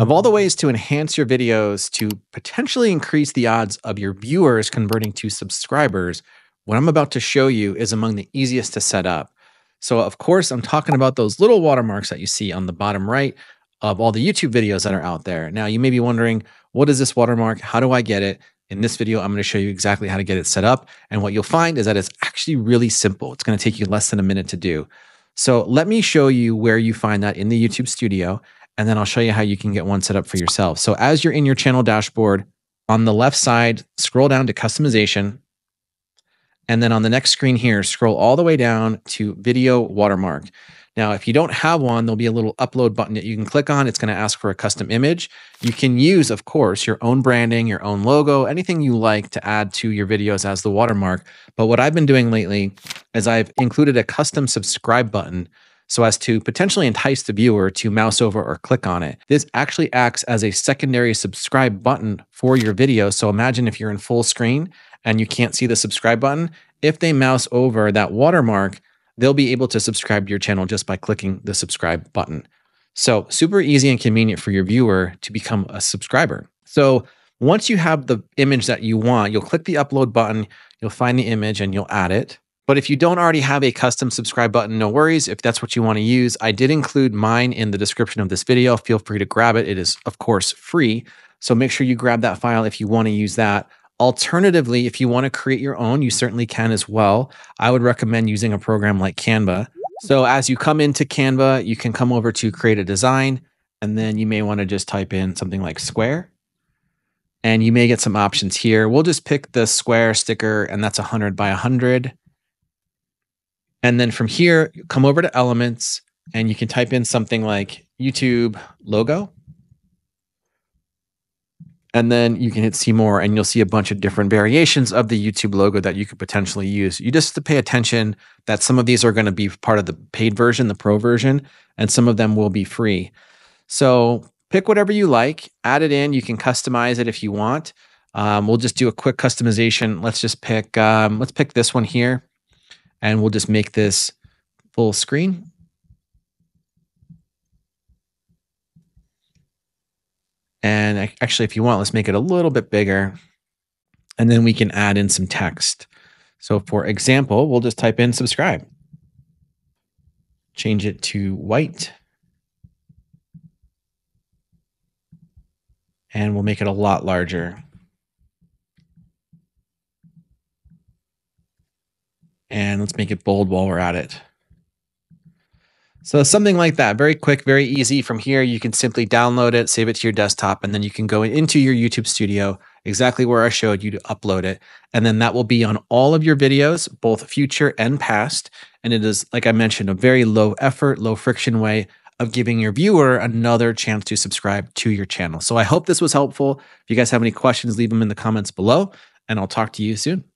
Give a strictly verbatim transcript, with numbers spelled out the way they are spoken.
Of all the ways to enhance your videos to potentially increase the odds of your viewers converting to subscribers, what I'm about to show you is among the easiest to set up. So of course, I'm talking about those little watermarks that you see on the bottom right of all the YouTube videos that are out there. Now you may be wondering, what is this watermark? How do I get it? In this video, I'm going to show you exactly how to get it set up. And what you'll find is that it's actually really simple. It's going to take you less than a minute to do. So let me show you where you find that in the YouTube Studio, and then I'll show you how you can get one set up for yourself. So as you're in your channel dashboard, on the left side, scroll down to customization. And then on the next screen here, scroll all the way down to video watermark. Now, if you don't have one, there'll be a little upload button that you can click on. It's going to ask for a custom image. You can use, of course, your own branding, your own logo, anything you like to add to your videos as the watermark. But what I've been doing lately is I've included a custom subscribe button so as to potentially entice the viewer to mouse over or click on it. This actually acts as a secondary subscribe button for your video. So imagine if you're in full screen and you can't see the subscribe button. If they mouse over that watermark, they'll be able to subscribe to your channel just by clicking the subscribe button. So super easy and convenient for your viewer to become a subscriber. So once you have the image that you want, you'll click the upload button, you'll find the image and you'll add it. But if you don't already have a custom subscribe button, no worries. If that's what you want to use, I did include mine in the description of this video. Feel free to grab it. It is of course free. So make sure you grab that file if you want to use that. Alternatively, if you want to create your own, you certainly can as well. I would recommend using a program like Canva. So as you come into Canva, you can come over to create a design, and then you may want to just type in something like square, and you may get some options here. We'll just pick the square sticker, and that's one hundred by one hundred. And then from here, come over to elements, and you can type in something like YouTube logo. And then you can hit see more and you'll see a bunch of different variations of the YouTube logo that you could potentially use. You just have to pay attention that some of these are going to be part of the paid version, the pro version, and some of them will be free. So pick whatever you like, add it in. You can customize it if you want. Um, we'll just do a quick customization. Let's just pick, um, let's pick this one here and we'll just make this full screen. And actually, if you want, let's make it a little bit bigger and then we can add in some text. So for example, we'll just type in subscribe, change it to white, and we'll make it a lot larger. And let's make it bold while we're at it. So something like that, very quick, very easy. From here, you can simply download it, save it to your desktop, and then you can go into your YouTube Studio, exactly where I showed you, to upload it. And then that will be on all of your videos, both future and past. And it is, like I mentioned, a very low effort, low friction way of giving your viewer another chance to subscribe to your channel. So I hope this was helpful. If you guys have any questions, leave them in the comments below, and I'll talk to you soon.